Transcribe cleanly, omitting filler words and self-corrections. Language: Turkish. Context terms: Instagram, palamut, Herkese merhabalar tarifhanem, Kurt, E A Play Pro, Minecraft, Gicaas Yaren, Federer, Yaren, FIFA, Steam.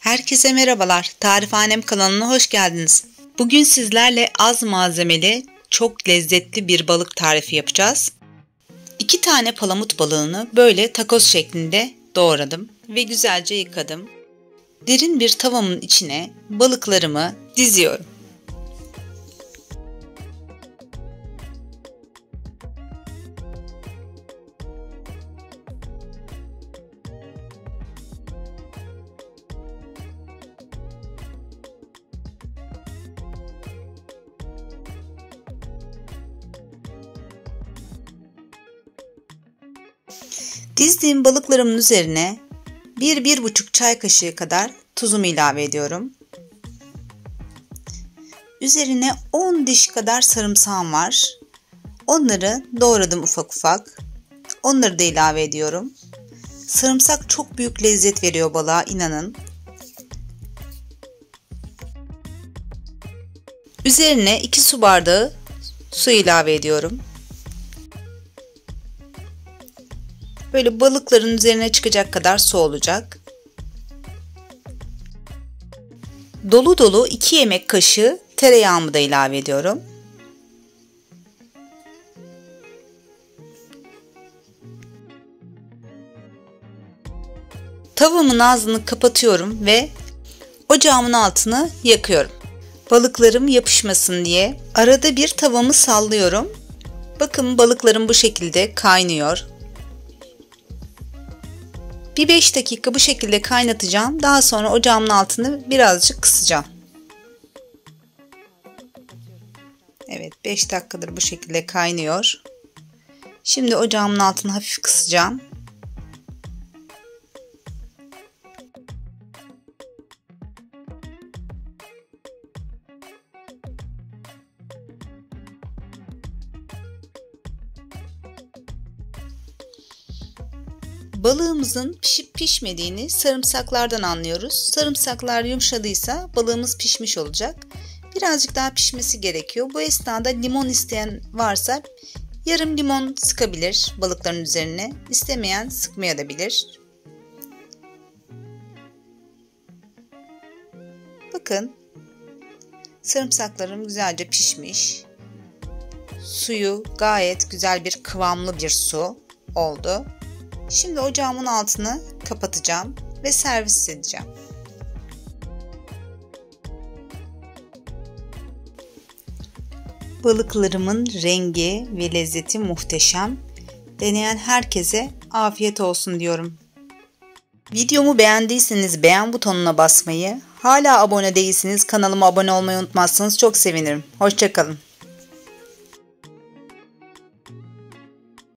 Herkese merhabalar, tarifhanem kanalına hoş geldiniz. Bugün sizlerle az malzemeli, çok lezzetli bir balık tarifi yapacağız. 2 tane palamut balığını böyle takoz şeklinde doğradım ve güzelce yıkadım. Derin bir tavamın içine balıklarımı diziyorum. Dizdiğim balıklarımın üzerine 1-1,5 çay kaşığı kadar tuzumu ilave ediyorum. Üzerine 10 diş kadar sarımsağım var. Onları doğradım ufak ufak. Onları da ilave ediyorum. Sarımsak çok büyük lezzet veriyor balığa, inanın. Üzerine 2 su bardağı su ilave ediyorum. Böyle balıkların üzerine çıkacak kadar su olacak. Dolu dolu 2 yemek kaşığı tereyağımı da ilave ediyorum. Tavamın ağzını kapatıyorum ve ocağımın altını yakıyorum. Balıklarım yapışmasın diye arada bir tavamı sallıyorum. Bakın balıklarım bu şekilde kaynıyor. Bir 5 dakika bu şekilde kaynatacağım. Daha sonra ocağımın altını birazcık kısacağım. Evet, 5 dakikadır bu şekilde kaynıyor. Şimdi ocağımın altını hafif kısacağım. Balığımızın pişip pişmediğini sarımsaklardan anlıyoruz. Sarımsaklar yumuşadıysa balığımız pişmiş olacak. Birazcık daha pişmesi gerekiyor. Bu esnada limon isteyen varsa yarım limon sıkabilir balıkların üzerine. İstemeyen sıkmayabilir. Bakın sarımsaklarım güzelce pişmiş. Suyu gayet güzel bir kıvamlı bir su oldu. Şimdi ocağımın altını kapatacağım ve servis edeceğim. Balıklarımın rengi ve lezzeti muhteşem. Deneyen herkese afiyet olsun diyorum. Videomu beğendiyseniz beğen butonuna basmayı, hala abone değilseniz kanalıma abone olmayı unutmazsanız çok sevinirim. Hoşça kalın.